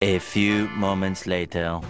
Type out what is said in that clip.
A few moments later.